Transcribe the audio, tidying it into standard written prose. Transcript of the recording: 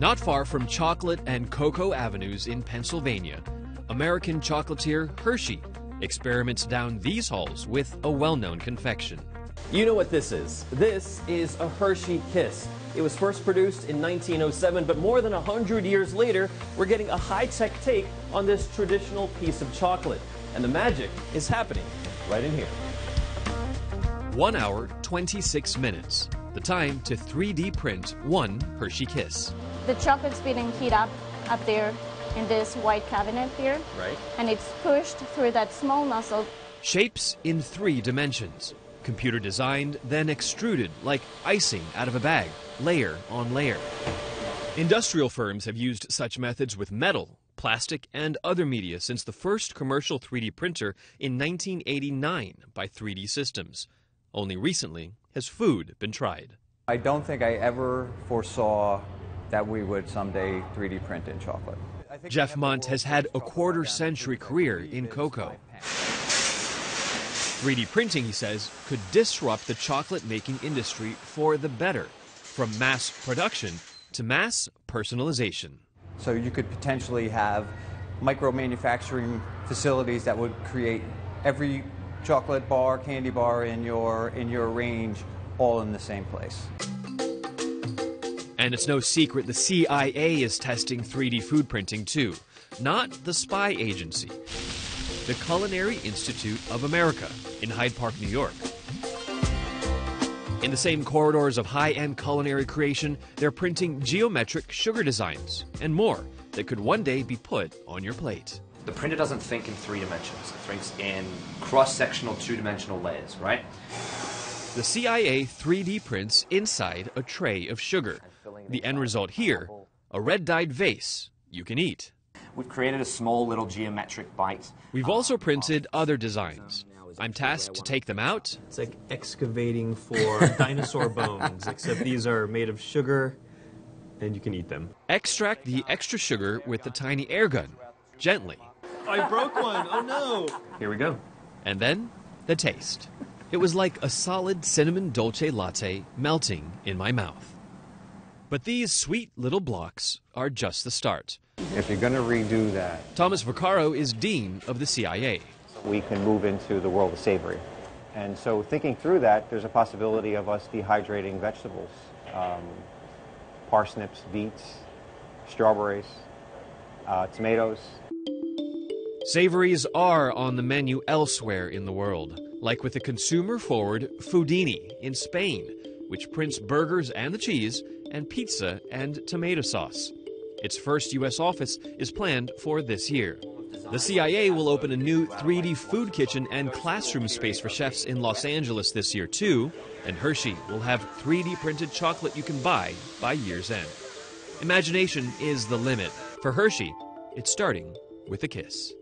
Not far from Chocolate and Cocoa Avenues in Pennsylvania, American chocolatier Hershey experiments down these halls with a well-known confection. You know what this is. This is a Hershey Kiss. It was first produced in 1907, but more than 100 years later, we're getting a high-tech take on this traditional piece of chocolate. And the magic is happening right in here. 1 hour, 26 minutes. The time to 3D print one Hershey Kiss. The chocolate's being heated up there in this white cabinet here. Right. And it's pushed through that small nozzle. Shapes in 3 dimensions. Computer designed, then extruded like icing out of a bag, layer on layer. Industrial firms have used such methods with metal, plastic, and other media since the first commercial 3D printer in 1989 by 3D Systems. Only recently has food been tried. I don't think I ever foresaw that we would someday 3D print in chocolate. Jeff Mont has had a quarter-century career in cocoa. 3D printing, he says, could disrupt the chocolate-making industry for the better, from mass production to mass personalization. So you could potentially have micro-manufacturing facilities that would create every chocolate bar, candy bar in your range, all in the same place. And it's no secret the CIA is testing 3D food printing too. Not the spy agency. The Culinary Institute of America in Hyde Park, New York. In the same corridors of high-end culinary creation, they're printing geometric sugar designs and more that could one day be put on your plate. The printer doesn't think in 3 dimensions. It thinks in cross-sectional 2-dimensional layers, right? The CIA 3D prints inside a tray of sugar. The end result here, a red-dyed vase you can eat. We've created a small little geometric bite. We've also printed other designs. I'm tasked to take them out. It's like excavating for dinosaur bones, except these are made of sugar and you can eat them. Extract the extra sugar with the tiny air gun, gently. I broke one, oh no! Here we go. And then, the taste. It was like a solid cinnamon dolce latte melting in my mouth. But these sweet little blocks are just the start. If you're going to redo that. Thomas Vaccaro is dean of the CIA. We can move into the world of savory. And so thinking through that, there's a possibility of us dehydrating vegetables, parsnips, beets, strawberries, tomatoes. Savories are on the menu elsewhere in the world, like with the consumer-forward Foodini in Spain, which prints burgers and the cheese and pizza and tomato sauce. Its first U.S. office is planned for this year. The CIA will open a new 3D food kitchen and classroom space for chefs in Los Angeles this year, too. And Hershey will have 3D printed chocolate you can buy by year's end. Imagination is the limit. For Hershey, it's starting with a kiss.